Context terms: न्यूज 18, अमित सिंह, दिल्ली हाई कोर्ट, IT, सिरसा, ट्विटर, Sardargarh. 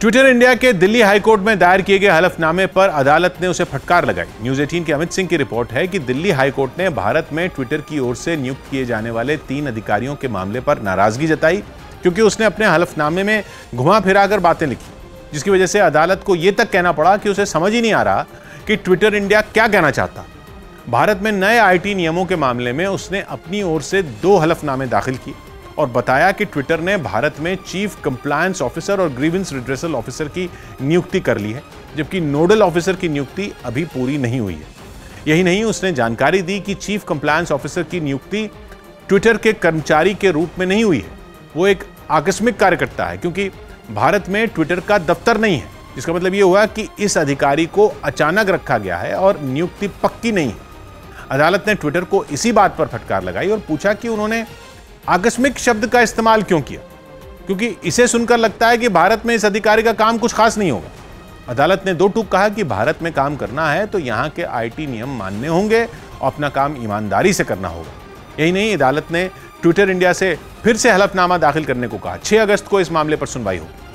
ट्विटर India के दिल्ली हाई कोर्ट में दायर किए गए हलफनामे पर अदालत ने उसे फटकार लगाई। न्यूज 18 के अमित सिंह की रिपोर्ट है कि दिल्ली हाई कोर्ट ने भारत में ट्विटर की ओर से नियुक्त किए जाने वाले 3 अधिकारियों के मामले पर नाराजगी जताई, क्योंकि उसने अपने हलफनामे में घुमा फिरा कर बातें लिखी, जिसकी वजह से अदालत को यह तक कहना पड़ा कि उसे समझ ही नहीं आ रहा कि ट्विटर इंडिया क्या कहना चाहता। भारत में नए IT नियमों के मामले में उसने अपनी ओर से 2 हलफनामे दाखिल किए और बताया कि ट्विटर ने भारत में चीफ कंप्लायंस ऑफिसर और ग्रीवेंस रिड्रेसल ऑफिसर की नियुक्ति कर ली है, जबकि नोडल ऑफिसर की नियुक्ति अभी पूरी नहीं हुई है। यही नहीं, उसने जानकारी दी कि चीफ कंप्लायंस ऑफिसर की नियुक्ति ट्विटर के कर्मचारी के रूप में नहीं हुई है, वो एक आकस्मिक कार्यकर्ता है, क्योंकि भारत में ट्विटर का दफ्तर नहीं है। इसका मतलब ये हुआ कि इस अधिकारी को अचानक रखा गया है और नियुक्ति पक्की नहीं है। अदालत ने ट्विटर को इसी बात पर फटकार लगाई और पूछा कि उन्होंने आकस्मिक शब्द का इस्तेमाल क्यों किया, क्योंकि इसे सुनकर लगता है कि भारत में इस अधिकारी का काम कुछ खास नहीं होगा। अदालत ने 2 टूक कहा कि भारत में काम करना है तो यहाँ के IT नियम मानने होंगे और अपना काम ईमानदारी से करना होगा। यही नहीं, अदालत ने ट्विटर इंडिया से फिर से हलफनामा दाखिल करने को कहा। 6 अगस्त को इस मामले पर सुनवाई होगी।